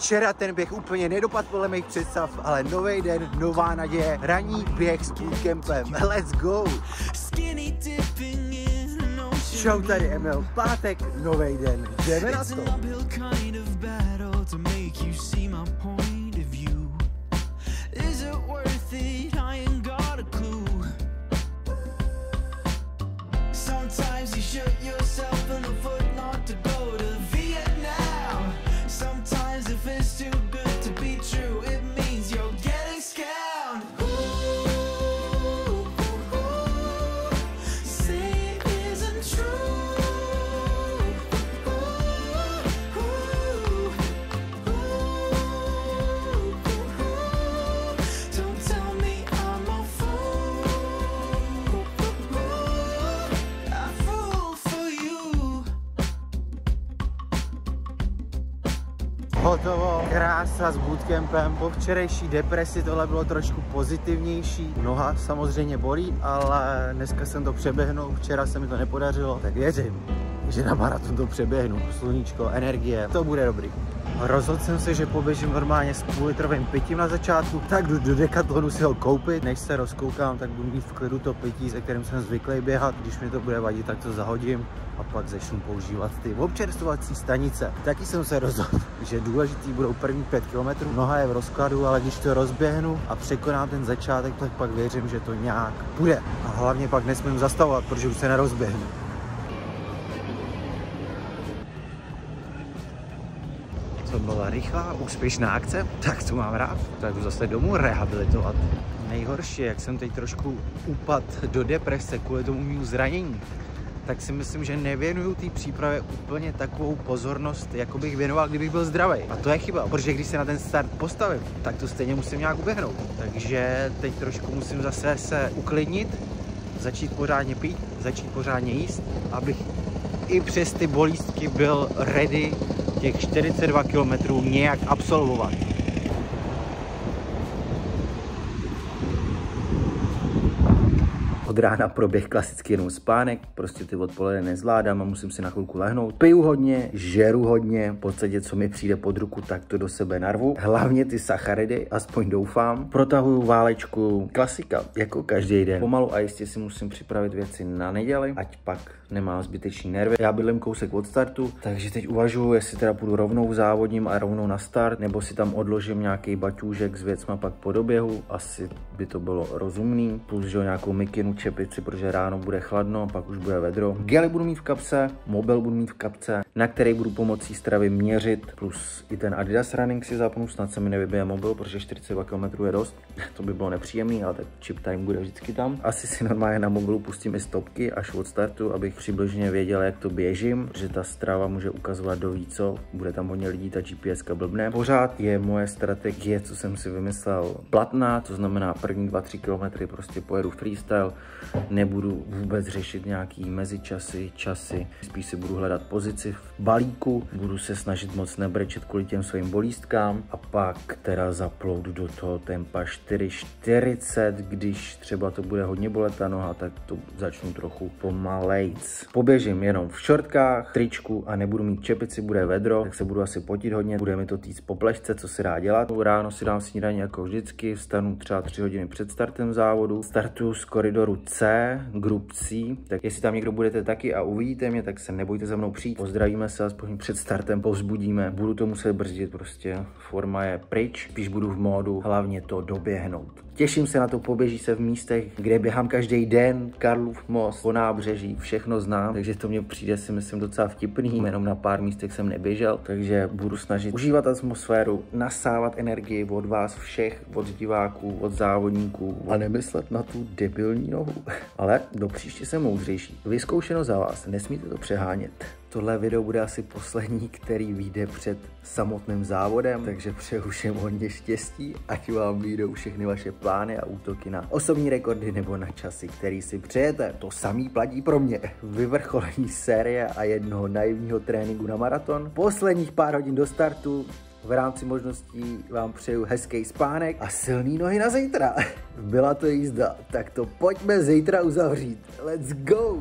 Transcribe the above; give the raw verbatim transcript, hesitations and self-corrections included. Včera ten běh úplně nedopad podle mých představ, ale nový den, nová naděje, ranní běh s půlkempem. Let's go! Čau, tady Emil, pátek, nový den, jdeme na to! Hotovo, krása s bootcampem. Po včerejší depresi tohle bylo trošku pozitivnější. Noha samozřejmě bolí, ale dneska jsem to přeběhnul, včera se mi to nepodařilo, tak věřím, že na maraton to přeběhnu. Sluníčko, energie, to bude dobrý. Rozhodl jsem se, že poběžím normálně s půllitrovým pitím na začátku, tak jdu do Decathlonu si ho koupit. Než se rozkoukám, tak budu mít v klidu to pití, se kterým jsem zvyklý běhat. Když mi to bude vadit, tak to zahodím a pak začnu používat ty občerstvovací stanice. Taky jsem se rozhodl, že důležitý budou první pět kilometrů. Noha je v rozkladu, ale když to rozběhnu a překonám ten začátek, tak pak věřím, že to nějak bude. A hlavně pak nesmím zastavovat, protože už se nerozběhnu. To byla rychlá, úspěšná akce, tak to mám rád. Tak jdu zase domů rehabilitovat. Nejhorší, jak jsem teď trošku upadl do deprese kvůli tomu mým zranění, tak si myslím, že nevěnuju té přípravě úplně takovou pozornost, jako bych věnoval, kdybych byl zdravý. A to je chyba, protože když se na ten start postavím, tak to stejně musím nějak uběhnout. Takže teď trošku musím zase se uklidnit, začít pořádně pít, začít pořádně jíst, abych i přes ty bolístky byl ready těch čtyřicet dva kilometrů nějak absolvovat. Od rána proběh klasicky jenom spánek, prostě ty odpoledne nezvládám a musím si na chvilku lehnout. Piju hodně, žeru hodně, v podstatě co mi přijde pod ruku, tak to do sebe narvu. Hlavně ty sacharidy, aspoň doufám. Protahuju válečku, klasika, jako každý den. Pomalu a jistě si musím připravit věci na neděli, ať pak nemám zbytečný nervy. Já bydlím kousek od startu, takže teď uvažuju, jestli teda půjdu rovnou závodním a rovnou na start, nebo si tam odložím nějaký baťůžek s věcma pak po doběhu. Asi by to bylo rozumný, plus že nějakou mikinu, čepici, protože ráno bude chladno, pak už bude vedro. Gely budu mít v kapse, mobil budu mít v kapce, na který budu pomocí stravy měřit, plus i ten Adidas Running si zapnu, snad se mi nevybije mobil, protože čtyřicet dva kilometrů je dost, to by bylo nepříjemný, ale tak chip time bude vždycky tam. Asi si normálně na mobilu pustím i stopky až od startu, abych přibližně věděl, jak to běžím, protože ta strava může ukazovat do víco, bude tam hodně lidí, ta G P S ka blbne. Pořád je moje strategie, co jsem si vymyslel, platná, to znamená první dva tři kilometry prostě pojedu freestyle, nebudu vůbec řešit nějaký mezičasy, časy, spíš si budu hledat pozici v balíku, budu se snažit moc nebrečet kvůli těm svým bolístkám a pak teda zaplout do toho tempa čtyři čtyřicet, když třeba to bude hodně bolet ta noha, tak to začnu trochu pomalejc. Poběžím jenom v šortkách, tričku a nebudu mít čepici, bude vedro, tak se budu asi potit hodně, bude mi to týct po plešce, co se dá dělat. Ráno si dám snídaní jako vždycky, vstanu třeba tři hodiny před startem závodu, startuju z koridoru C, grup C, tak jestli tam někdo budete taky a uvidíte mě, tak se nebojte za mnou přijít, pozdravíme se, aspoň před startem povzbudíme, budu to muset brzdit, prostě forma je pryč, spíš budu v módu hlavně to doběhnout. Těším se na to, poběží se v místech, kde běhám každý den, Karlův most, po nábřeží, všechno znám, takže to mě přijde si myslím docela vtipný, jenom na pár místech jsem neběžel, takže budu snažit užívat atmosféru, nasávat energii od vás všech, od diváků, od závodníků a nemyslet na tu debilní nohu. Ale do příště jsem moudřejší. Vyzkoušeno za vás, nesmíte to přehánět. Tohle video bude asi poslední, který vyjde před samotným závodem, takže přeju všem hodně štěstí, ať vám vyjdou všechny vaše plány a útoky na osobní rekordy nebo na časy, který si přejete. To samý platí pro mě. Vyvrcholení série a jednoho naivního tréninku na maraton. Posledních pár hodin do startu. V rámci možností vám přeju hezký spánek a silný nohy na zítra. Byla to jízda, tak to pojďme zítra uzavřít. Let's go!